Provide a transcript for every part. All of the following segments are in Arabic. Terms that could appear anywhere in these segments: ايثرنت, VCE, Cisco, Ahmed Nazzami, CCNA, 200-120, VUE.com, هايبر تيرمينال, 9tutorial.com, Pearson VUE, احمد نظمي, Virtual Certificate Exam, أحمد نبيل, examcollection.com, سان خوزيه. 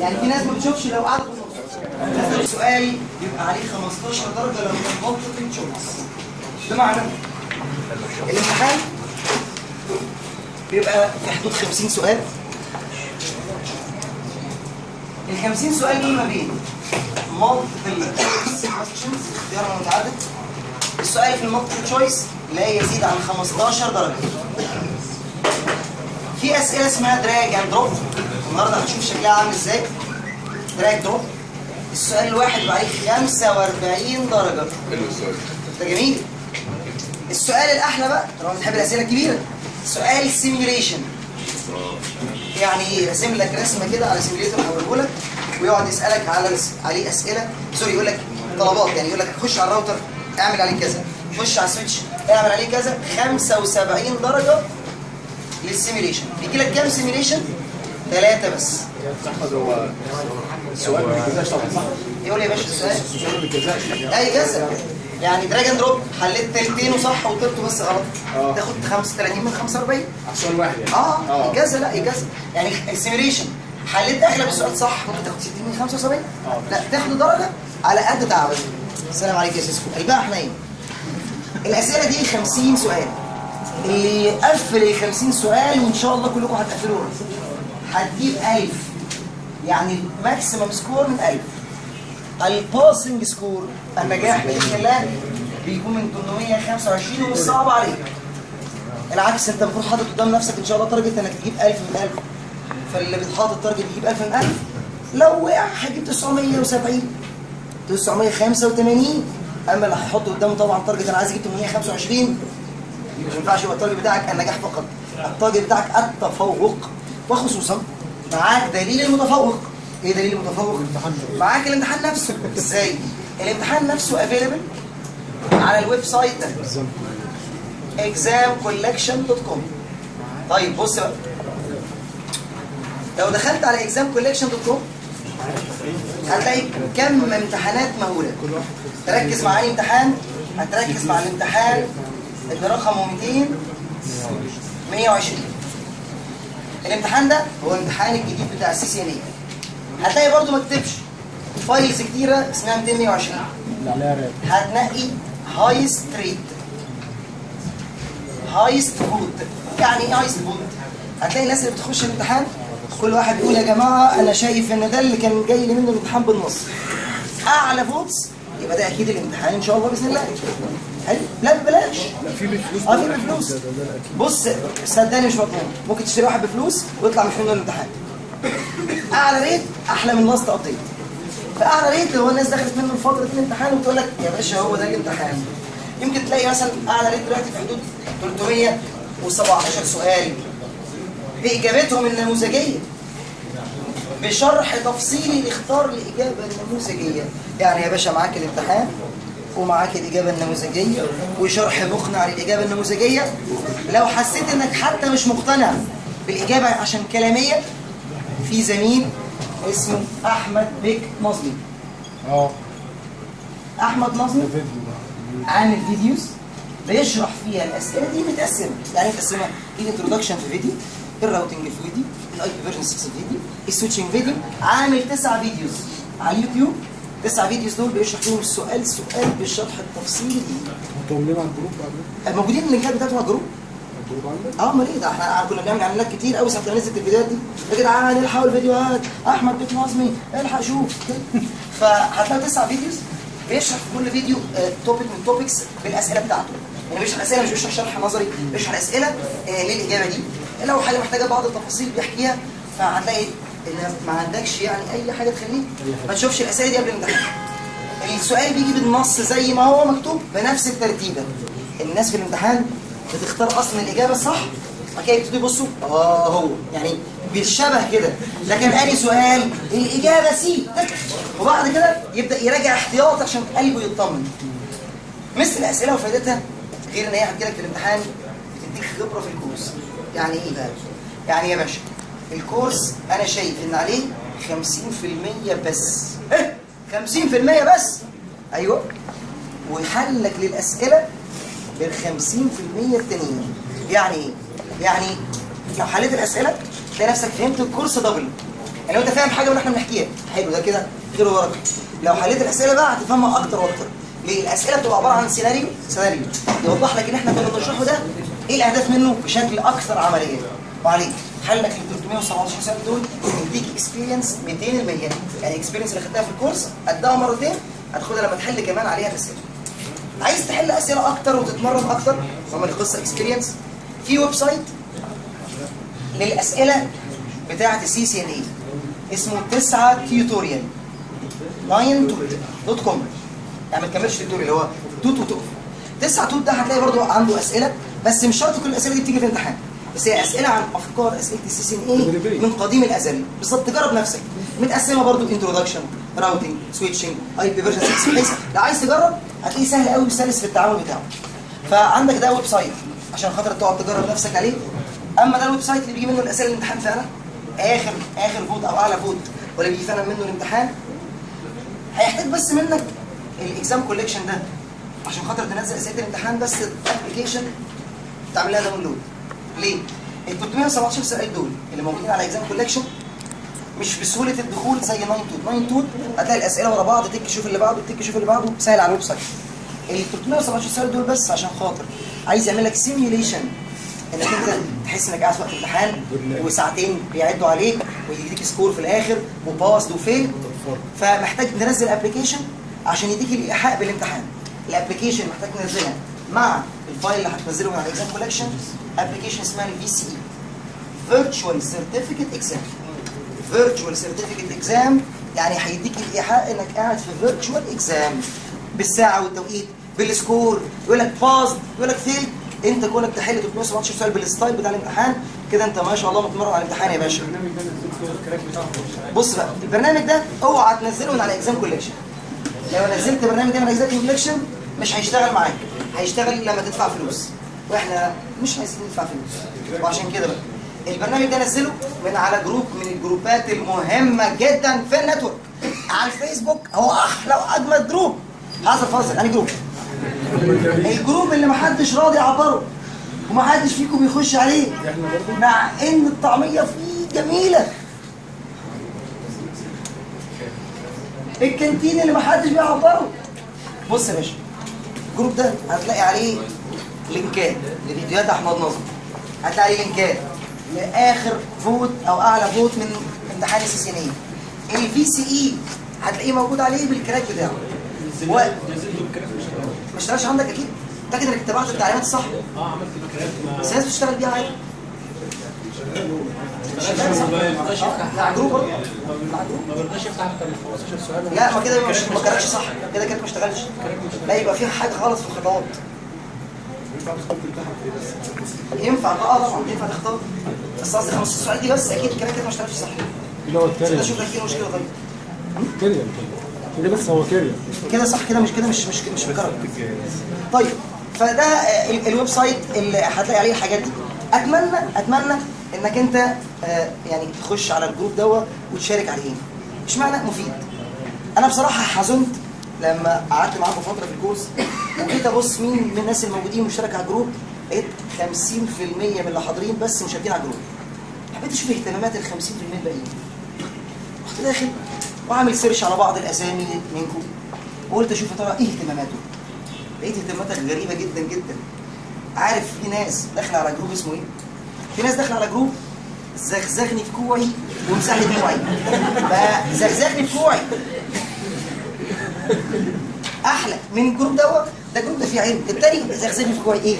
يعني في ناس ما بتشوفش لو قعدت مبسوطه. سؤالي بيبقى عليه 15 درجه لو ظبطت الجوبس. ده معناه الامتحان بيبقى في حدود 50 سؤال. ال 50 سؤال دي ما بين مالتيبل تشويس كويشنز، اختيار متعدد. السؤال في المالتيبل تشويس لا يزيد عن 15 درجه. في اسئله اسمها دراج اند دروب، النهارده هنشوف شكلها عامل ازاي. دراج دروب السؤال الواحد بيبقى عليه 45 درجه. حلو السؤال ده، جميل. السؤال الاحلى بقى، طبعا بتحب الاسئله الكبيره، سؤال سيميوليشن. يعني ايه؟ راسم لك رسمه كده على سيميوليتر هوريه لك، ويقعد يسالك عليه اسئله، سوري يقول لك طلبات. يعني يقول لك خش على الراوتر اعمل عليه كذا، خش على السويتش اعمل عليه كذا. 75 درجه للسيميوليشن. بيجي لك كام سيميوليشن؟ 3 بس. السؤال بالجزاء صح؟ يقول يا باشا السؤال بالجزاء اي جزاء. يعني دراجون دروب حليت تلتين وصح وطرته بس غلط، تاخد 35 من 45 على سؤال واحد. يعني الجزاء لا الجزاء، يعني السيميوليشن حليت اغلب السؤال صح ممكن تاخد 60 من 75، لا تاخد درجه على قد تعبك. السلام عليكم يا سيسكو. الباقي احنا ايه؟ الاسئله دي 50 سؤال. اللي يقفل 50 سؤال، وان شاء الله كلكم هتقفلوا، هتجيب 1000. يعني الماكسيمم سكور من 1000. الباسنج سكور النجاح باذن الله بيكون من 825 ومش صعب عليك. العكس، انت المفروض حاطط قدام نفسك ان شاء الله تارجت انك تجيب 1000 من 1000. فاللي بيتحاطط تارجت يجيب 1000 من 1000، لو وقع هيجيب 970 985. اما اللي هحط قدامه طبعا تارجت انا عايز اجيب 825، مش ينفعش يبقى التارجت بتاعك النجاح فقط، التارجت بتاعك التفوق، وخصوصا معاك دليل المتفوق. ايه دليل المتفوق؟ معاك الامتحان نفسه. ازاي؟ الامتحان نفسه افيلبل على الويب سايت ده examcollection.com. طيب بص بقى، لو دخلت على examcollection.com هتلاقي كم امتحانات مهوله. تركز مع اي امتحان؟ هتركز مع الامتحان اللي رقمه 200 120. الامتحان ده هو الامتحان الجديد بتاع CCNA. هتلاقي برضو ما تكتبش فايلز كتيره اسمها 220، هتنقي هاي ستريت هاي ستبوت. يعني ايه هاي ستبوت؟ هتلاقي الناس اللي بتخش الامتحان كل واحد بيقول يا جماعه انا شايف ان ده اللي كان جاي لي منه الامتحان بالنص اعلى فوتس، يبقى ده اكيد الامتحان ان شاء الله باذن الله. حلو؟ لا ببلاش. لا في بفلوس. في بفلوس. بص صدقني مش مضمون، ممكن تشتري واحد بفلوس ويطلع مش منه الامتحان. اعلى ريت احلى من لاست ابديت. فاعلى ريت اللي هو الناس دخلت منه لفتره الامتحان وتقول لك يا باشا هو ده الامتحان. يمكن تلاقي مثلا اعلى ريت دلوقتي في حدود 317 سؤال باجابتهم النموذجيه، بشرح تفصيلي لاختار الاجابه النموذجيه. يعني يا باشا معاك الامتحان ومعاك الاجابه النموذجيه وشرح مقنع للاجابه النموذجيه. لو حسيت انك حتى مش مقتنع بالاجابه عشان كلاميه، في زميل اسمه احمد بيك نظمي. احمد نظمي عامل فيديوز بيشرح فيها الاسئله دي متقسمه، يعني متقسمه الانترودكشن في فيديو، الراوتنج في فيديو، الاي بي فيرجن 6 في فيديو، السويتشنج فيديو. عامل 9 فيديوز على اليوتيوب. 9 فيديوز دول بيشرح فيهم السؤال سؤال بالشرح التفصيلي. مطولين على الجروب بعدين؟ موجودين اللينكات بتاعتهم على الجروب. امال ايه ده؟ احنا كنا بنعمل اعلانات كتير قوي ساعه ما نزلت الفيديوهات دي. يا جدعان الحقوا الفيديوهات، احمد بيك نظمي الحق شوف. فهتلاقي 9 فيديوز بيشرح في كل فيديو توبيك من توبكس بالاسئله بتاعته. يعني بيشرح اسئله، مش بيشرح شرح نظري، بيشرح اسئله للاجابه دي. لو حاجه محتاجه بعض التفاصيل بيحكيها، فهتلاقي ان ما عندكش يعني اي حاجه تخليك ما تشوفش الاسئله دي قبل الامتحان. السؤال بيجي بالنص زي ما هو مكتوب بنفس الترتيبه. الناس في الامتحان بتختار اصلا الاجابه الصح، بعد كده يبتدوا يبصوا هو يعني بالشبه كده، ده كان قال سؤال الاجابه سي، وبعد كده يبدا يراجع احتياطي عشان قلبه يطمن. مثل الاسئله وفائدتها، غير ان هي هتجيلك في الامتحان بتديك خبره في الكورس. يعني ايه بقى؟ يعني يا باشا الكورس انا شايف ان عليه 50% بس. ايه 50% بس؟ ايوه، وحلك للاسئله بال 50% التانيين. يعني ايه؟ يعني لو حليت الاسئله تلاقي نفسك فهمت الكورس دبل، يعني لو انت فاهم حاجه ونحن بنحكيها حلو ده كده غير ورقه. لو حليت الاسئله بقى هتفهمها اكتر واكتر. ليه؟ الاسئله بتبقى عباره عن سيناريو يوضح لك ان احنا كنا بنشرحه ده ايه الاهداف منه بشكل اكثر عمليه. وعليه حلك ال 317 سؤال دول يديك اكسبيرينس 200%، يعني اكسبيرينس اللي خدتها في الكورس قدها مرتين هتاخدها لما تحل كمان عليها اسئله. عايز تحل اسئله اكتر وتتمرن اكتر فاعمل قصه اكسبيرينس في ويب سايت للاسئله بتاعه CCNA اسمه 9tutorial.com. يعني ما تكملش التوتوريال هو توت وتقف 9 توت. ده هتلاقي برضه عنده اسئله بس مش شرط كل الاسئله دي بتيجي في امتحان، بس هي اسئله عن افكار اسئله CCNA من قديم الازل بالظبط. تجرب نفسك متقسمه برضه انتروداكشن راوتنج سويتشنج اي بي فيرجن 6 بحيث لو عايز تجرب هتلاقيه سهل قوي وسلس في التعامل بتاعه. فعندك ده ويب سايت عشان خاطر تقعد تجرب نفسك عليه. اما ده الويب سايت اللي بيجي منه الاسئله الامتحان فعلا اخر فوت او اعلى فوت ولا بيجي فعلا منه الامتحان، هيحتاج بس منك الاكزام كوليكشن ده عشان خاطر تنزل اسئله الامتحان بس الابلكيشن تعمل لها داونلود. ليه؟ ال 317 سؤال دول اللي موجودين على اكزام كوليكشن مش بسهوله الدخول زي 9 توت. هتلاقي الاسئله ورا بعض تك شوف اللي بعده تك شوف اللي بعده سهل على الويب سايت. ال 317 سؤال دول بس عشان خاطر عايز يعمل لك سيميوليشن انك انت تحس انك قاعد في وقت امتحان وساعتين بيعدوا عليك ويديك سكور في الاخر وباصد وفيل. فمحتاج تنزل ابلكيشن عشان يديك الايحاء بالامتحان. الابلكيشن محتاج تنزلها مع الفايل اللي هتنزله من على الاكزام كولكشن، ابلكيشن اسمها VCE Virtual Certificate Exam. Virtual Certificate Exam يعني هيديك الايحاء انك قاعد في Virtual Exam بالساعه والتوقيت بالسكور، يقول لك باصد يقول لك فيل. انت كونك تحل 317 سؤال بالستايل بتاع الامتحان كده انت ما شاء الله متمرن على الامتحان يا باشا. بص بقى البرنامج ده اوعى تنزله من على اكزام كولكشن. لو نزلت برنامج ده من اجزاء الكولكشن مش هيشتغل معاك، هيشتغل لما تدفع فلوس واحنا مش عايزين ندفع فلوس. وعشان كده بقى البرنامج ده نزله من على جروب من الجروبات المهمه جدا في النتورك على الفيسبوك. هو احلى واجمد جروب حصل فاصل. انا جروب الجروب اللي محدش راضي يعبره ومحدش فيكم بيخش عليه مع ان الطعميه فيه جميله. الكانتين اللي محدش بيعبره. بص يا باشا الجروب ده هتلاقي عليه لينكات لفيديوهات احمد نظمي، هتلاقي عليه لينكات لاخر فوت او اعلى فوت من امتحان CCNA. الVCE هتلاقيه موجود عليه بالكراك بتاعه. ما اشتغلش عندك اكيد؟ متاكد انك اتبعت التعليمات الصح؟ اه عملت الكراك بس الناس بتشتغل بيها عادي. لا جروب ما برضاش يفتح اكتر من 15 سؤال. لا ما كده ما كانش صح، كده كده ما اشتغلش. لا يبقى في حاجه غلط في الخطوات. ينفع طبعا ينفع تختار بس قصدي 15 سؤال دي بس اكيد كده كده ما اشتغلش صح. اللي هو التاني اشوف لك ايه المشكله. طيب كده بس هو كده صح كده مش كده مش بكرر. طيب فده الويب سايت اللي هتلاقي عليه الحاجات دي. اتمنى انك انت يعني تخش على الجروب دوت وتشارك عليه. اشمعنى مفيد؟ انا بصراحه حزنت لما قعدت معاكم فتره في الكورس وجيت ابص مين من الناس الموجودين مشترك على الجروب لقيت 50% من اللي حاضرين بس مشاركين على الجروب. حبيت اشوف اهتمامات ال 50% الباقيين. رحت داخل واعمل سيرش على بعض الاسامي منكم وقلت اشوف يا ترى ايه اهتماماتهم. لقيت اهتماماتك غريبه جدا جدا. عارف في ناس داخله على جروب اسمه ايه؟ في ناس داخله على جروب زغزغني في كوعي وامسح لي كوعي. فزغزغني في كوعي احلى من الجروب دوت. ده جروب ده فيه علم. التاني زغزغني في كوعي ايه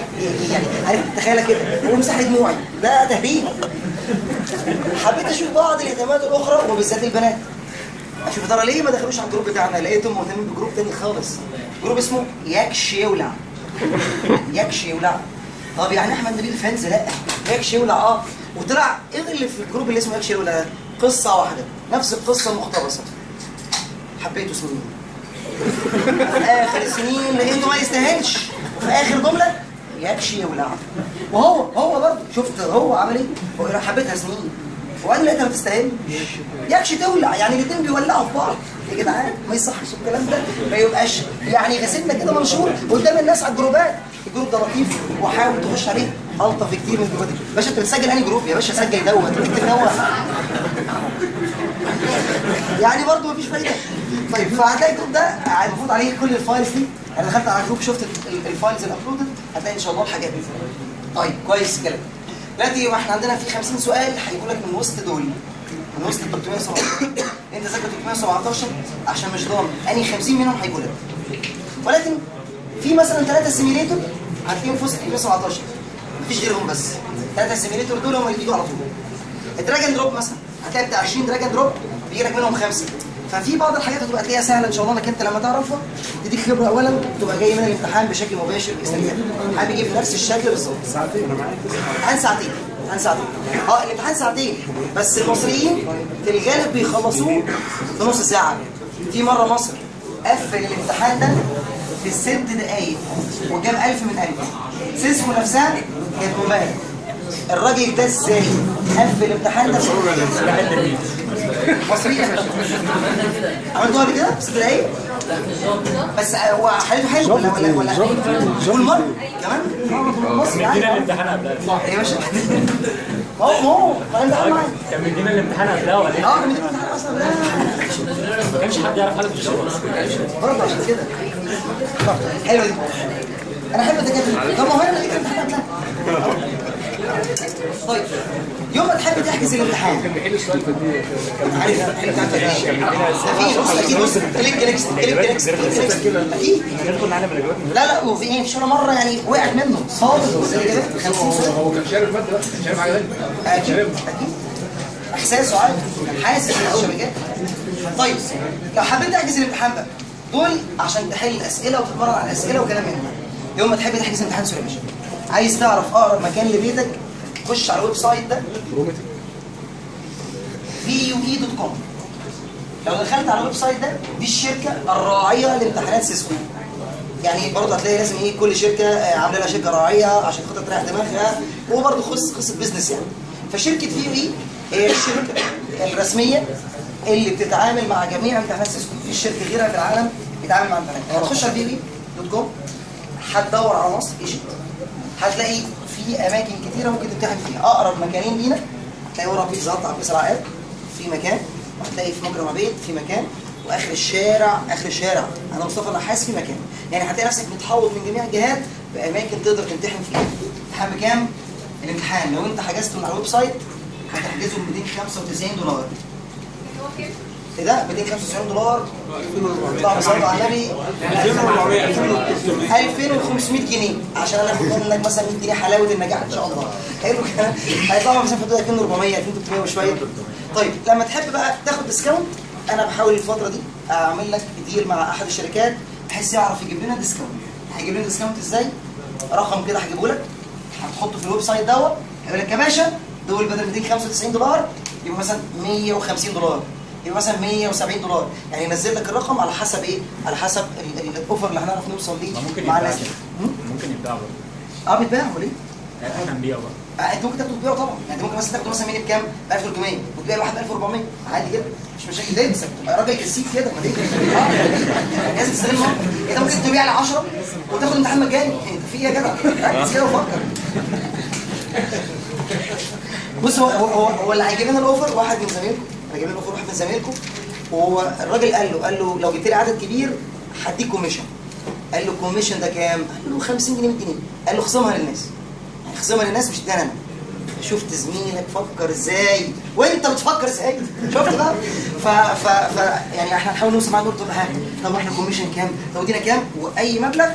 يعني عارف تخيلها كده وامسح لي دموعي. ده تهريج. حبيت اشوف بعض الاهتمامات الاخرى وبالذات البنات. اشوف يا ترى ليه ما دخلوش على الجروب بتاعنا. لقيتهم مهتمين بجروب تاني خالص، جروب اسمه يكشي ولع. يكشي ولع. طب يعني احمد نبيل فانز؟ لا يكشي ولع اه. وطلع ايه اللي في الجروب اللي اسمه يكشي ولع؟ قصه واحده نفس القصه مقتبسه. حبيته سنين في اخر سنين لقيته ما يستاهلش. في اخر جمله يكشي ولع. وهو برضه شفت هو عمل ايه؟ حبيتها سنين وبعدين لقيتها ما تستاهلش. يكشي تولع يعني الاثنين بيولعوا في بعض. يا جدعان ما يصحش الكلام ده. ما يبقاش يعني غسلنا كده منشور قدام الناس على الجروبات. الجروب ده لطيف وحاول تخش عليه الطف كتير من الجروبات. باشا انت بتسجل انهي جروب يا باشا؟ سجل دوت واكتب دوت. يعني برضه مفيش فايده. طيب فهتلاقي الجروب ده المفروض عليه كل الفايلز دي، انا دخلت على الجروب شفت الفايلز الابلودد، هتلاقي ان شاء الله الحاجات دي. طيب كويس الكلام. دلوقتي احنا عندنا في 50 سؤال هيقول لك من وسط دول، من وسط 317 انت ذاكر 317 عشان مش ضامن انهي 50 منهم هيقول لك. ولكن في مثلا 3 سيميليتور هتلاقيهم في وسط 317 مفيش غيرهم، بس 3 سيميليتور دول هم اللي بيجوا على طول. الدراج اند دروب مثلا هتلاقي بتاع 20 دراج اند دروب بيجي لك منهم 5. ففي بعض الحاجات هتبقى تلاقيها سهله ان شاء الله انك انت لما تعرفها تديك خبره، اولا تبقى جاي من الامتحان بشكل مباشر سريع، حابب يجي بنفس الشكل بالظبط. ساعتين انا معاك، امتحان ساعتين، امتحان ساعتين. الامتحان ساعتين بس المصريين في الغالب بيخلصوه في نص ساعه. في مره مصر قفل الامتحان ده في 6 دقائق وجاب 1000 من 1000. سيسكو نفسها كانت مبالغ. الراجل ده ازاي قفل الامتحان ده؟ مصريين يا باشا. عملتوها قبل كده؟ 6 دقايق؟ بس هو حالته حلوه ولا أول مرة؟ كمان؟ مصر كان مدينا الامتحان قبلها. صح يا باشا. ما هو كان مدينا الامتحان قبلها ولا ايه؟ كان مدينا الامتحان اصلا قبلها. ما كانش حد يعرف حالته في الشغل اصلا. برضه عشان كده. حلوه دي. انا حلوه الدكاتره. طب ما هو هنا الامتحان قبلها. طيب يوم ما تحب تحجز الامتحان كان بيحل السؤال في الدقيقه لا وفي ايه مش مره يعني وقعت منه صادق هو كان شارب ماده بقى شارب حاجه اكيد احساسه عادي حاسس بالاول. طيب لو حبيت تحجز الامتحان بقى دول عشان تحل الاسئله وتتمرن على الاسئله وكلام من ده. يوم ما تحب تحجز امتحان سوري ماشي، عايز تعرف اقرب مكان لبيتك خش على الويب سايت ده VUE.com. لو دخلت على الويب سايت ده دي الشركه الراعيه لامتحانات سيسكو، يعني برضه هتلاقي لازم ايه كل شركه عامله لها شركه راعيه عشان خاطر تريح دماغها، وبرضه قصه بيزنس يعني. فشركه VUE هي الشركه الرسميه اللي بتتعامل مع جميع امتحانات سيسكو، مفيش شركه غيرها في العالم بتتعامل مع امتحانات. هتخش على VUE.com هتدور على مصر ايجيبت، هتلاقي في اماكن كتيره ممكن تمتحن فيها. اقرب مكانين لينا هتلاقي ورا بيت زلط عباس العقاد في مكان، وهتلاقي في مجرى بيت في مكان، واخر الشارع انا مصطفى نحاس في مكان. يعني هتلاقي نفسك متحوط من جميع الجهات باماكن تقدر تمتحن فيها. امتحان بكام؟ الامتحان لو انت حجزته من على الويب سايت هتحجزه ب $295. ايه ده؟ $295 طبعا صلوا على النبي. 2500 جنيه عشان انا كنت قايل لك مثلا 100 جنيه حلاوه النجاح ان شاء الله. حلو كده؟ هيطلعوا مثلا في حدود 2400 2300 وشويه. طيب لما تحب بقى تاخد ديسكاونت، انا بحاول الفتره دي اعمل لك ديل مع احد الشركات بحيث يعرف يجيب لنا ديسكاونت. هيجيب لنا ديسكاونت ازاي؟ رقم كده هجيبه لك هتحطه في الويب سايت دوت، هيقول لك يا باشا دول بدل $295 يبقى مثلا $150، يبقى مثلا $170. يعني ينزل لك الرقم على حسب ايه؟ على حسب الاوفر اللي هنعرف نوصل ليه مع الناس. ممكن يتباع برضه. بيتباع وليه؟ احنا هنبيعه برضه. انت ممكن تاخده تبيعه طبعا، يعني ممكن مثلا تاخده مثلا مني بكام؟ ب 1300 وتبيعه لواحد ب 1400 عادي جدا مش مشاكل. ده بس راجع السيف كده ما تقلقش. لازم تستغل انت ممكن تبيع ل 10 وتاخد امتحان مجاني. انت في ايه يا جدع؟ ركز كده وفكر. بص هو اللي هيجيب لنا الاوفر واحد من زمايلكم، انا جايب لكم واحد من زمايلكم، وهو الراجل قال له لو جبت لي عدد كبير هديك كوميشن. قال له الكوميشن ده كام؟ قال له 50 جنيه، 100 جنيه، قال له خصمها للناس. يعني خصمها للناس مش ادانا انا. شفت زميلك فكر ازاي؟ وانت بتفكر ازاي؟ شفت بقى؟ ف يعني احنا هنحاول نوصل معاه نقول طب احنا الكوميشن كام؟ طب ادينا كام؟ واي مبلغ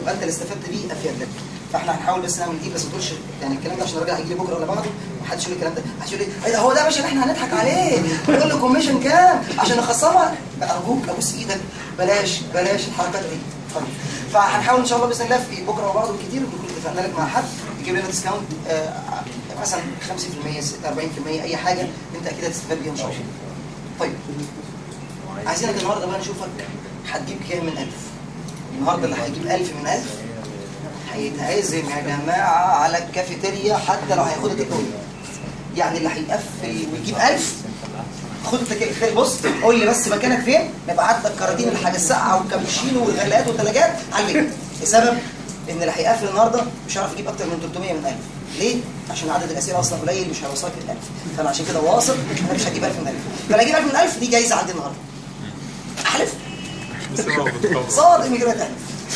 تبقى انت اللي استفدت بيه افيد لك. فاحنا هنحاول بس نعمل دي، بس ما تقولش يعني الكلام ده عشان الراجل هيجي لي بكره ولا بعده ومحدش يقول الكلام ده. محدش يقول ايه ده هو ده يا باشا اللي احنا هنضحك عليه ونقول له كوميشن كام عشان نخصمها. ارجوك ابوس ايدك بلاش الحركات دي. طيب فهنحاول ان شاء الله باذن الله في بكره وبعده كتير نكون اتفقنا لك مع حد يجيب لنا ديسكاونت مثلا 50% 40% اي حاجه انت اكيد هتستفاد بيها ان شاء الله. طيب عايزينك النهارده بقى نشوفك هتجيب كام من 1000. النهارده اللي هيجيب 1000 من 1000 هيتعزم يا جماعه على الكافيتيريا حتى لو هياخدها تيك اواي. يعني اللي هيقفل ويجيب 1000 خد بص قول لي بس مكانك فين، نبعت لك كراتين الحاجه الساقعه والكابتشينو والغلايات والثلاجات على البيت. السبب ان اللي هيقفل النهارده مش هيعرف يجيب اكتر من 300 من 1000. ليه؟ عشان عدد الاسئله اصلا قليل مش هيوصلك ل 1000، فانا عشان كده واثق انا مش هجيب 1000 من 1000، فانا اجيب 1000 من 1000 دي جايزه عندي النهارده. احلف؟ صادق اني جبت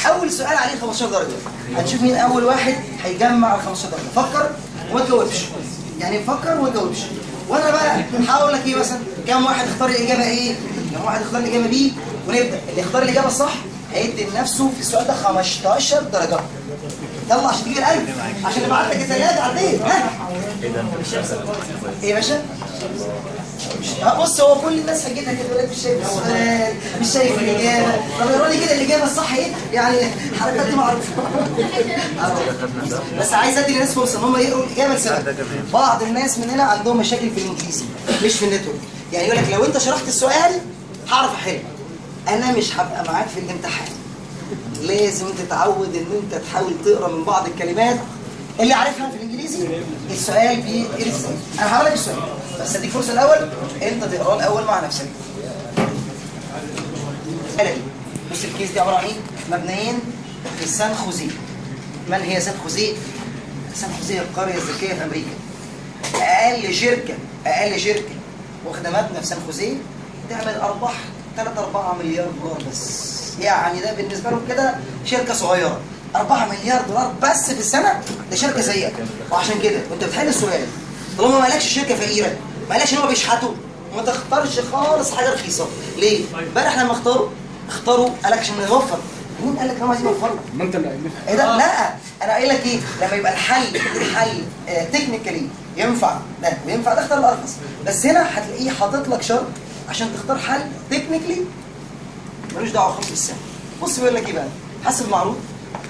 1000. اول سؤال عليه 15 درجه، هنشوف مين اول واحد هيجمع ال 15 درجه، فكر وما تجاوبش. يعني فكر وما تجاوبش. وانا بقى هقول لك ايه مثلا؟ كم واحد اختار الاجابه ايه؟ كم واحد اختار الاجابه بي؟ ونبدا، اللي يختار الاجابه الصح هيدي لنفسه في السؤال ده 15 درجه. يلا عشان تجيب ال1000 عشان ابعت لك الثانيات عديت. ها ايه يا باشا؟ بص هو كل الناس هتجيبها كده، مش شايف السؤال، مش شايف الاجابه. طب اقرا لي كده الاجابه الصح ايه؟ يعني الحركات دي معروفه. بس عايز ادي للناس فرصه ان هم يقروا الاجابه لسبب. بعض الناس مننا عندهم مشاكل في الانجليزي مش في النتورك، يعني يقول لك لو انت شرحت السؤال هعرف احل. انا مش هبقى معاك في الامتحان. لازم تتعود ان انت تحاول تقرا من بعض الكلمات اللي عارفها في الانجليزي. السؤال بيقرا ازاي؟ انا هقول لك السؤال، بس اديك فرصه الاول انت تقراه الاول مع نفسك. بص الكيس دي عباره عن ايه؟ مبنيين في سان خوزيه. من هي سان خوزيه؟ سان خوزيه القريه الذكيه في امريكا. اقل شركه واخده مبنى في سان خوزيه تعمل ارباح 3-4 مليار دولار بس. يعني ده بالنسبه لهم كده شركه صغيره. 4 مليار دولار بس في السنه، ده شركه زيك. وعشان كده وانت بتحل السؤال طالما ما قالكش الشركه فقيره، ما قالكش ان هو بيشحتوا، ما تختارش خالص حاجه رخيصه. ليه؟ امبارح احنا لما اختاروا قالكش ان يوفر. مين قال لك ان هم عايزين يوفروا؟ ما انت اللي قايلها. ايه ده؟ لا انا قايل لك ايه؟ لما يبقى الحل تكنيكالي ينفع ده وينفع ده اختار الارخص، بس هنا هتلاقيه حاطط لك شرط عشان تختار حل تكنيكالي ملوش دعوه خالص بالسنه. بص بيقول لك ايه بقى؟ حسب المعروض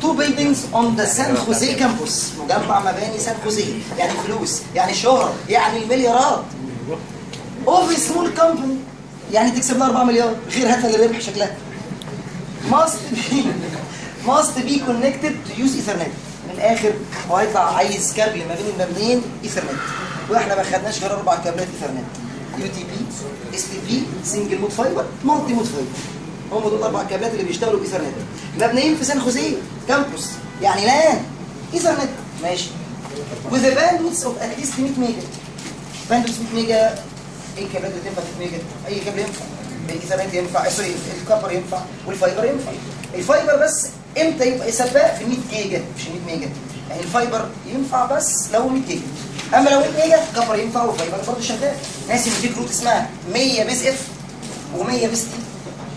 2 buildings on the سان خوزيه كامبوس، مجمع مباني سان خوزيه، يعني فلوس، يعني شهره، يعني المليارات. اوف سمول كامباني، يعني تكسب لها 4 مليار غير هاتها اللي ربح شكلها. must be connected to use ethernet. من الاخر هو هيطلع عايز كابل ما بين المبنيين ايثرنت، واحنا ما خدناش غير 4 كابلات ايثرنت. UTP، STP، سنجل مود فايبر، مالتي مود فايبر. هم دول 4 كابلات اللي بيشتغلوا بايثرنت. مبنيين في سان خوزيه كامبوس، يعني لان ايثرنت ماشي. وذ باندويث اوف ات ليست 100 ميجا. باندويث 100 ميجا ايه كابلات اللي تنفع 100 ميجا؟ اي كابل ينفع. الايثرنت ينفع، سوري الكابر ينفع والفايبر ينفع. الفايبر بس امتى يبقى يسبق في 100 جيجا مش 100 ميجا؟ يعني الفايبر ينفع بس لو 100 جيجا. اما لو 100 جيجا كابر ينفع وفايبر برضه شغال. ناسي ان في كروت اسمها 100 بيس اف و100 بيس تي.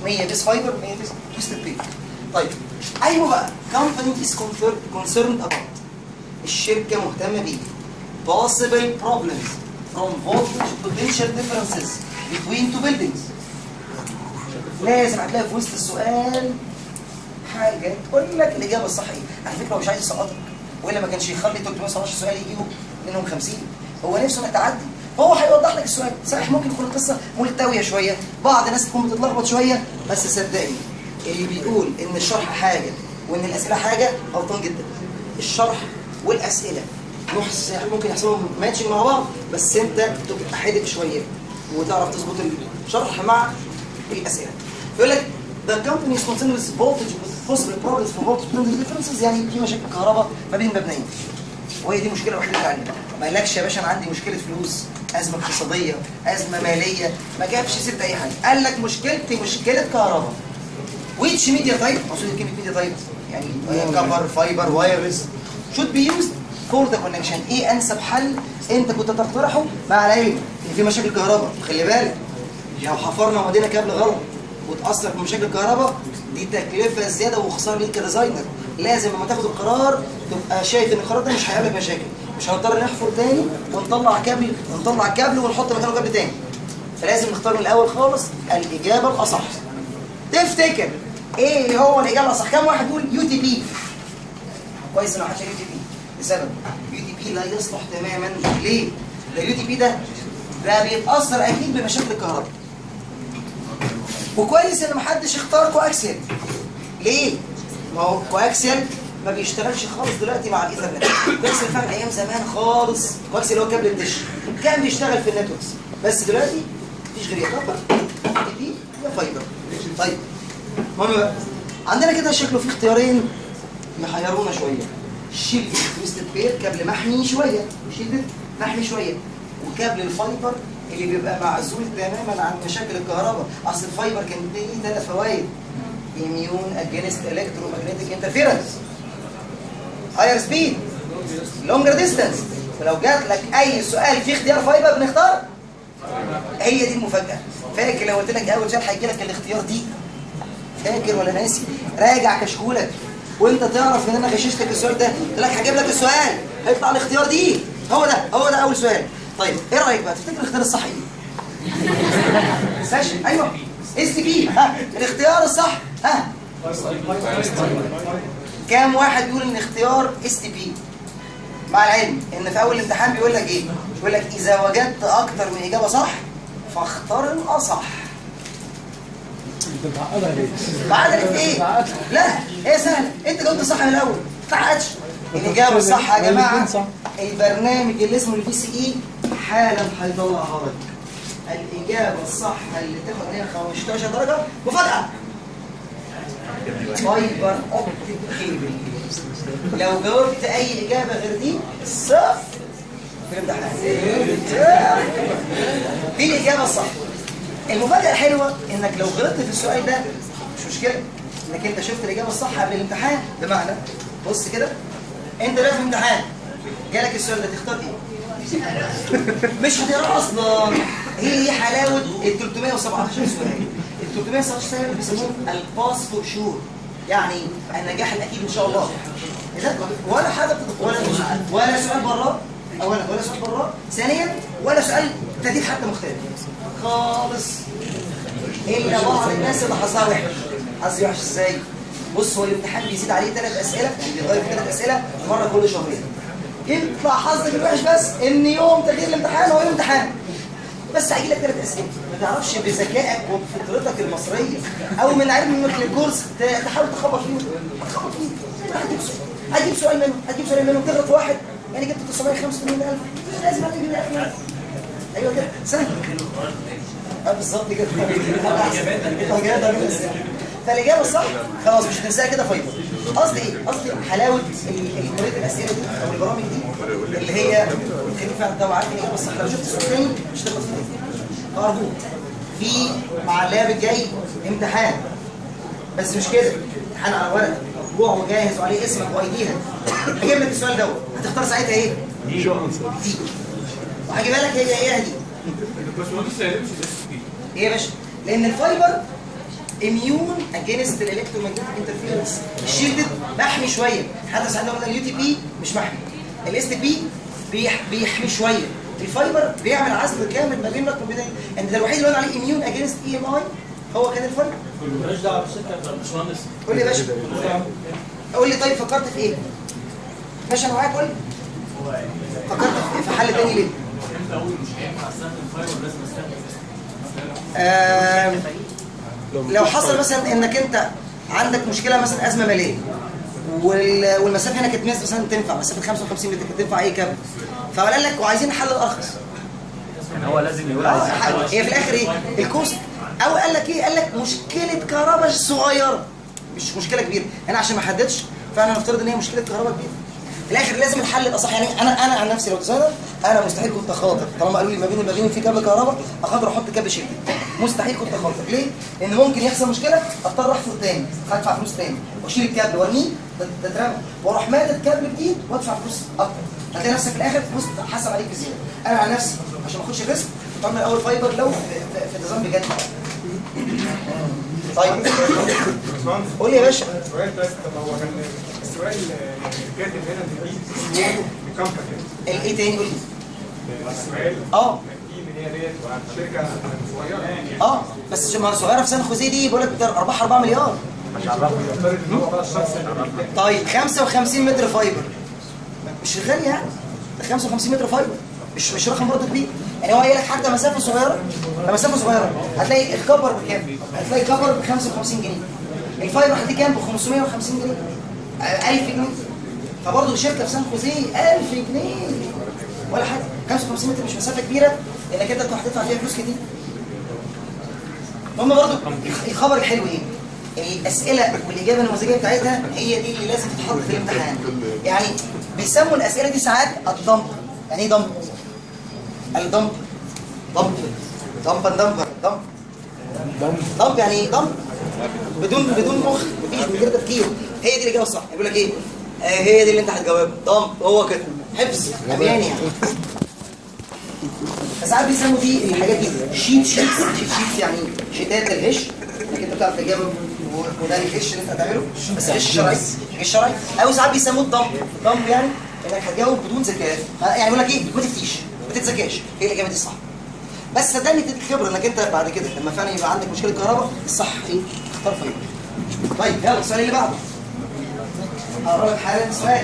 100 بيس فايبر و100 بيس تويستد بي. طيب ايوه بقى company is concerned about. الشركه مهتمه بيه. possible problems from voltage potential differences between two buildings. لازم هتلاقي في وسط السؤال حاجه تقول لك الاجابه الصح ايه. على فكره هو مش عايز يسقطك، والا ما كانش يخلي 317 سؤال يجيبوا منهم 50. هو نفسه انك تعدي، فهو هيوضح لك السؤال صحيح. ممكن تكون القصه ملتويه شويه، بعض الناس تكون بتتلخبط شويه، بس صدقني اللي بيقول ان الشرح حاجه وان الاسئله حاجه غلطان جدا. الشرح والاسئله ممكن يحصلوا ماتشنج مع بعض، بس انت تبقى حادق شويه وتعرف تظبط الشرح مع الاسئله. بيقول لك The company is concerned with voltage possible problems for voltage potential differences. يعني في مشاكل كهرباء ما بين مبنيين، وهي دي المشكله الوحيده اللي عندنا. ما قالكش يا باشا انا عندي مشكله فلوس، ازمه اقتصاديه، ازمه ماليه، ما جابش سيره اي حاجه. قال لك مشكلتي مشكله كهرباء. ويتش ميديا تايب، اقصد كلمه ميديا تايب يعني كفر فايبر وايرلس شود بي يوزد فور ذا كونكشن. ايه انسب حل انت كنت تقترحه مع العلم ان في مشاكل كهرباء؟ خلي بالك لو حفرنا ومدينا كابل غلط وتاثر في مشاكل الكهرباء دي تكلفه زياده وخساره ليك كديزاينر. لازم لما تاخد القرار تبقى شايف ان القرار ده مش هيقابلك مشاكل، مش هنضطر نحفر تاني ونطلع كابل ونحط مكانه كابل تاني. فلازم نختار من الاول خالص الاجابه الاصح. تفتكر ايه هو الاجابه الاصح؟ كم واحد يقول يو تي بي؟ كويس لو حد شايف يو تي بي لسبب يو تي بي لا يصلح تماما. ليه؟ اليو تي بي ده بيتاثر اكيد بمشاكل الكهرباء. وكويس ان محدش اختار كواكسيال. ليه؟ ما هو كواكسيال ما بيشتغلش خالص دلوقتي مع الايثرنت. كواكسيال فعلا ايام زمان خالص، كواكسيال هو كابل الدش، كان بيشتغل في النتوركس، بس دلوقتي مفيش غير يا كابل تي بي يا فايبر. طيب المهم بقى عندنا كده شكله في اختيارين يحيرونا شويه. شيلد كريستال بير، كابل محمي شويه وشيلد محمي شويه، وكابل الفايبر اللي بيبقى معزول تماما عن مشاكل الكهرباء. اصل الفايبر كان ليه 3 فوائد: اميون اجينست الكتروماجنتيك انترفيرنس، هاير سبيد، لونجر ديستانس. فلو جات لك اي سؤال فيه اختيار فايبر بنختار، هي دي المفاجاه. فاكر لو قلت لك اول شرح هيجي لك الاختيار دي؟ فاكر ولا ناسي؟ راجع كشكولك وانت تعرف ان انا غششتك السؤال ده، قلت لك هجيب لك السؤال هيطلع الاختيار دي، هو ده هو ده اول سؤال. طيب ايه رايك بقى تفتكر الاختيار الصح ايه؟ ساشن، ايوه اس بي، ها الاختيار الصح، ها كام واحد بيقول ان اختيار اس بي؟ مع العلم ان في اول الامتحان بيقول لك ايه؟ بيقول لك اذا وجدت اكتر من اجابه صح فاختار الاصح. انت بتعقدها ليه؟ بعقدك ايه؟ لا هي سهله، انت جاوبت صح من الاول، ما تعقدش. الاجابه الصح يا جماعه البرنامج اللي اسمه الفي سي اي حالا هيطلعها لك. الاجابه الصح اللي تاخد عليها 15 درجه مفاجاه. فايبر اوبتيك كيبل، لو جاوبت اي اجابه غير دي صفر في الامتحان. دي الاجابه الصح. المفاجاه الحلوه انك لو غلطت في السؤال ده مش مشكله، انك انت شفت الاجابه الصح قبل الامتحان. بمعنى بص كده، انت دلوقتي في امتحان جالك السؤال ده تختار ايه؟ مش هتقراه اصلا. هي حلاوه ال 317 سؤال. ال 317 سؤال بيسموه الباس فور شور، يعني النجاح الاكيد ان شاء الله. اذا ولا حاجه ولا سؤال براه، اولا ولا سؤال براه، ثانيا ولا سؤال تدريب حتى مختلف خالص، الا بعض الناس اللي حظها وحش. حظي وحش ازاي؟ بص هو الامتحان بيزيد عليه 3 اسئله، بيتغير في 3 اسئله مره كل شهرين. يطلع حظك الوحش بس ان يوم تغيير الامتحان هو يوم امتحان، بس هيجي لك 3 اسئله ما تعرفش بذكائك وبفطرتك المصريه او من علم الميكروكورس تحاول تخبط فيه. هتخبط فيه، هتجيب سؤال منه، هتجيب سؤال منه، تغلط واحد يعني جبت 985000، لازم هتجيب 100000. ايوه كده سهل. اه بالظبط كده. فالاجابه الصح خلاص مش هتنساها كده فايده. قصدي ايه؟ قصدي حلاوه طريقه الاسئله دي او البرامج دي اللي هي بتخليك فعلا تبقى عارف الاجابه الصح. لو شفت السؤال تاني مش هتغلط فيه. ارجوك في مع اللاب الجاي امتحان، بس مش كده، امتحان على ورق مطبوع وجاهز وعليه اسمك وايديها. هجيب لك السؤال دوت، هتختار ساعتها ايه؟ دي وهجيبها لك هي ايه دي؟ ايه يا باشا؟ لان الفايبر اميون اجينست الالكتروماجنتيك انترفيرنس، الشيلد محمي شويه، حتى ساعتها قلنا اليو تي بي مش محمي، الاس تي بي بيحمي شويه، الفايبر بيعمل عزل كامل ما بين الرقم بدايه. انت ده الوحيد اللي قلنا عليه اميون اجينست اي ام اي هو كان الفايبر. ماليش دعوه بالشركه يا باشمهندس. قول لي يا باشا، قول لي طيب فكرت في ايه؟ باشا انا معاك، قول لي فكرت في ايه؟ في حل تاني ليه؟ انت اقول مش هينفع استخدم الفايبر، لازم استخدم. لو حصل مثلا انك انت عندك مشكله مثلا ازمه ماليه والمسافه هنا كانت مثلا تنفع مسافه 55 متر، كانت تنفع اي كام؟ فقال لك وعايزين حل الارخص. هو لازم يقول عايزين حل، هي في الاخر ايه؟ الكوست. او قال لك ايه؟ قال لك مشكله كهرباء صغيره مش مشكله كبيره. انا عشان ما حددش فانا هنفترض ان هي مشكله كهرباء كبيره. في الاخر لازم الحل الاصح. يعني انا عن نفسي لو ديزاينر انا مستحيل كنت اخاطر طالما قالوا لي ما بين في كابل كهرباء، اخاطر احط كابل شيلد. مستحيل كنت اخاطر، ليه؟ لان ممكن يحصل مشكله اضطر احفظ تاني، هدفع فلوس تاني واشيل الكابل وارميه تترمى، واروح مادد كابل جديد وادفع فلوس اكتر. هتلاقي نفسك في الاخر فلوس تتحسب عليك بزياده. انا عن نفسي عشان ما اخدش الريسك كنت عامل اول فايبر لو في ديزاين بجد. طيب قول لي يا باشا. السؤال الكاتب هنا بيقول بكمبكت الايه تاني؟ قول لي السؤال. هي ديت وعن شركه صغيره بس ما صغيره في سان خوزيه دي، بقول لك ارباح 4 مليار مش عارفه. طيب 55 متر فايبر مش غالي يعني، ده 55 متر فايبر مش رقم برضه كبير. يعني هو قايل لك حتى مسافه صغيره، مسافه صغيره هتلاقي الكبر بكام؟ هتلاقي الكبر ب 55 جنيه، الفايبر هتلاقي كام؟ ب 550 جنيه، 1000 جنيه. فبرضه شركه في سان خوزيه 1000 جنيه ولا حاجه. 55 متر مش مسافه كبيره انك انت تروح تدفع فيها فلوس كتير. المهم برضه الخبر الحلو ايه؟ الاسئله والاجابه النموذجيه بتاعتها هي دي اللي لازم تتحط في الامتحان. يعني بيسموا الاسئله دي ساعات الدمب. يعني ايه دمب؟ الدمب دمب يعني ايه؟ دمب بدون مخ، مفيش، من غير تفكير. هي دي الاجابه الصح. بيقول لك ايه؟ هي دي اللي انت هتجاوبها. دمب هو كده حفظ اميان يعني. فساعات بيسموا دي الحاجات دي شيت يعني شيتات الغش، انك انت بتعرف تجاوب وده الغش اللي انت هتعمله، بس غش شرعي، غش شرعي. او ساعات بيسموه الدمب يعني انك هتجاوب بدون ذكاء، يعني يقول لك ايه؟ ما تفتيش، ما تتذكاش. هي الاجابه دي الصح. بس صدقني تديك خبره انك انت بعد كده لما فعلا يبقى عندك مشكله كهرباء الصح ايه؟ اختار فين. طيب يلا السؤال اللي بعده. هقرا لك حالا سؤال.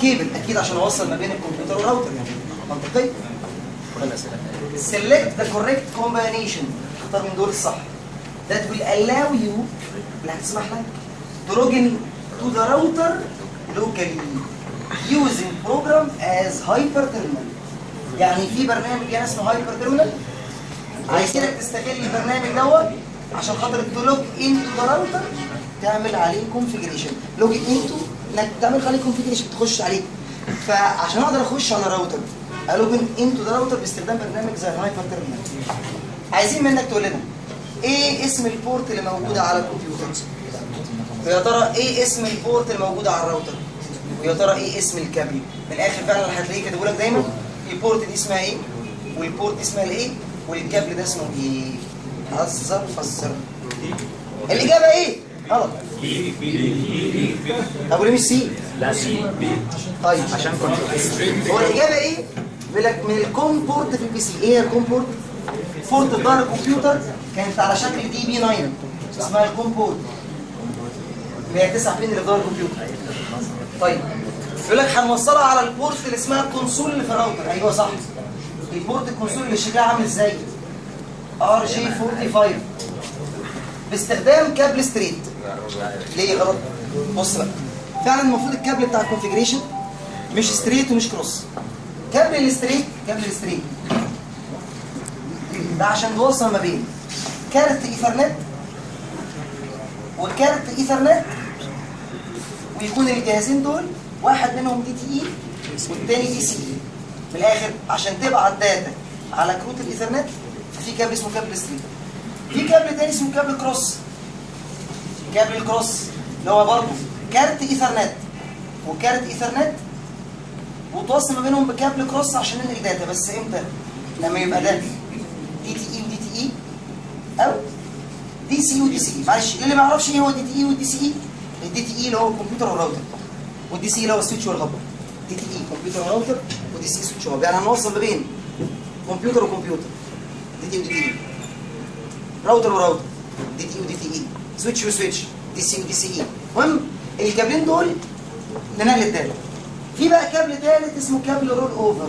كيبل اكيد عشان اوصل ما بين الكمبيوتر والراوتر، يعني منطقي. سيلكت ذا كوريكت كومبينيشن، اختار من دول الصح. ذات ويل الاو يو، اللي هتسمح لك تروجن تو ذا راوتر لوكالي يوزنج بروجرام از هايبر تيرمينال. يعني في برنامج يعني اسمه هايبر تيرمينال، عايزينك تستغل البرنامج دوت عشان خاطر تلوج انتو ذا راوتر، تعمل عليه كونفيجريشن. لوج انتو انك تعمل خلي كونفيجريشن تخش عليه. فعشان اقدر اخش على راوتر الوجن انتو ده راوتر باستخدام برنامج زي الهايبر تيرمينال. عايزين منك تقول لنا ايه اسم البورت اللي موجوده على الكمبيوتر؟ ويا ترى ايه اسم البورت اللي موجوده على الراوتر؟ ويا ترى ايه اسم الكابل؟ من الاخر فعلا هتلاقيه كاتبه لك دايما البورت دي اسمها ايه؟ والبورت دي اسمها ايه؟ والكابل ده اسمه ايه؟ هزر فزر. الاجابه ايه؟ غلط. بي بي بي بي. طب وليه مش سي؟ لا سي بي. طيب عشان كنترول. هو الاجابه ايه؟ بيقول لك من الكومبورت في البي سي. ايه هي الكومبورت؟ بورت ظهر الكمبيوتر كانت على شكل دي بي 9 اسمها الكومبورت. اللي هي 9 بين اللي في ظهر الكمبيوتر. طيب بيقول لك هنوصلها على البورت اللي اسمها الكونسول اللي في الراوتر. ايوه صح. البورت الكونسول اللي شكلها عامل ازاي؟ ار جي 45 باستخدام كابل ستريت. ليه غلط؟ بص بقى، فعلا المفروض الكابل بتاع الكونفيجريشن مش ستريت ومش كروس. كابل الستريت، كابل الستريت ده عشان نوصل ما بين كارت ايثرنت والكارت ايثرنت، ويكون الجهازين دول واحد منهم دي تي اي والثاني دي سي اي. في الاخر عشان تبعت داتا على كروت الايثرنت في كابل اسمه كابل ستريت. في كابل تاني اسمه كابل كروس. كابل الكروس اللي هو برضه كارت ايثرنت وكارت ايثرنت وتوصل ما بينهم بكابل كروس عشان ننقل داتا. بس امتى؟ لما يبقى ده دي تي اي ودي تي اي او دي سي ودي سي اي. معلش اللي ما يعرفش ايه هو دي تي اي ودي سي اي. الدي تي اي اللي هو الكمبيوتر والراوتر، والدي سي اللي هو السويتش والغبار. دي تي اي كمبيوتر وراوتر، ودي سي سويتش وغبار. يعني هنوصل ما بين كمبيوتر وكمبيوتر، دي تي ودي تي اي، راوتر وراوتر، دي تي ودي تي اي، سويتش وسويتش، دي سي ودي سي اي. المهم الكابلين دول لنقل الداتا. في بقى كابل ثالث اسمه كابل رول اوفر.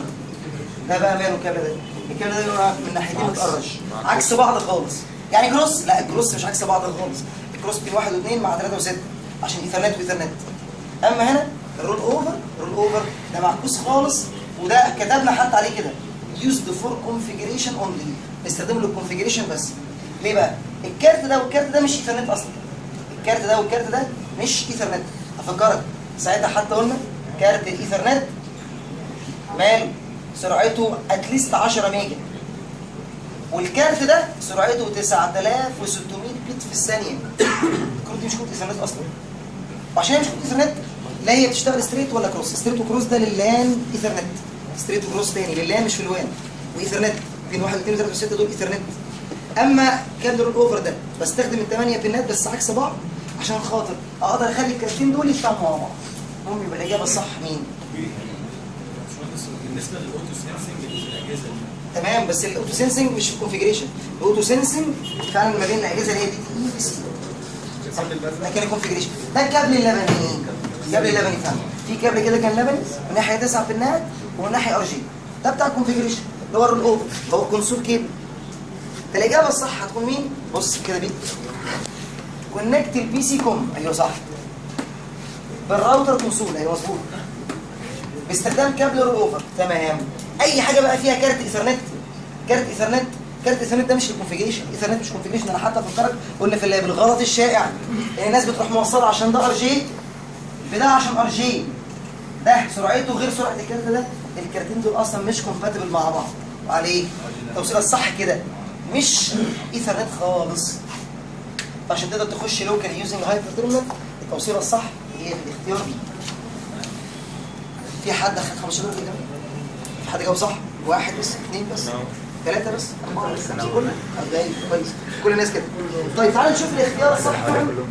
ده بقى ماله الكابل ده؟ الكابل ده من ناحيتين متقرش، عكس بعض خالص. يعني كروس؟ لا الكروس مش عكس بعض خالص. الكروس بين 1 و2 مع 3 و6 عشان ايثرنت وايثرنت. اما هنا الرول اوفر، الرول اوفر ده معكوس خالص، وده كتبنا حتى عليه كده يوزد فور كونفيجريشن اونلي، بنستخدمه للكونفيجريشن بس. ليه بقى؟ الكارت ده والكارت ده مش ايثرنت اصلا. الكارت ده والكارت ده مش ايثرنت. افكرك ساعتها حتى قلنا كارت الايثرنت ماله؟ سرعته اتليست 10 ميجا. والكارت ده سرعته 9600 بت في الثانيه. الكروت دي مش كروت ايثرنت اصلا. وعشان هي مش كروت ايثرنت لا هي بتشتغل ستريت ولا كروس. ستريت وكروس ده لللان ايثرنت. ستريت وكروس تاني لللان مش في الوان. وايثرنت بين 1 و2 و3 و6 دول ايثرنت. اما كابل رول اوفر ده بستخدم الثمانيه بنات بس عكس بعض عشان خاطر اقدر اخلي الكارتين دول يتفاهموا مع بعض. المهم يبقى الاجابه الصح مين؟ بالنسبه للاوتو سينسنج في الاجهزه دي تمام، بس الاوتو سينسنج مش في الكونفيجريشن. الاوتو سينسنج فعلا ما بين الاجهزه اللي هي دي تي سي، لكن الكونفيجريشن ده الكابل اللبني. الكابل اللبني فعلا في كابل كده كان لبني من ناحيه 9 بنات ومن ناحيه ار جي، ده بتاع الكونفيجريشن اللي هو الرول اوفر، هو كونسول كيبل. فالاجابه الصح هتكون مين؟ بص كده بيه كونكت البي سي كوم. ايوه صح. بالراوتر كونسول. ايوه مظبوط. باستخدام كابل رول اوفر. تمام. اي حاجه بقى فيها كارت ايثرنت، كارت ايثرنت، كارت ايثرنت ده مش الكونفيجريشن. ايثرنت مش كونفيجريشن. انا حتى فكرت قلنا في اللاب الغلط الشائع ان الناس بتروح موصله عشان ده ار جي بده عشان ار جي، ده سرعته غير سرعه الكارت ده. الكارتين دول اصلا مش كومباتبل مع بعض، وعليه التوصيله الصح كده مش ايثرنت خالص. فعشان تقدر تخش لوكال يوزنج هايبر تيرمينال التوصيله الصح هي الاختيار دي. في حد اخد 15 دقيقه؟ في حد جاوب صح؟ واحد بس، اثنين بس، ثلاثه بس، اربعه بس، كلنا كويس، كل الناس كده. طيب تعالى نشوف الاختيار الصح.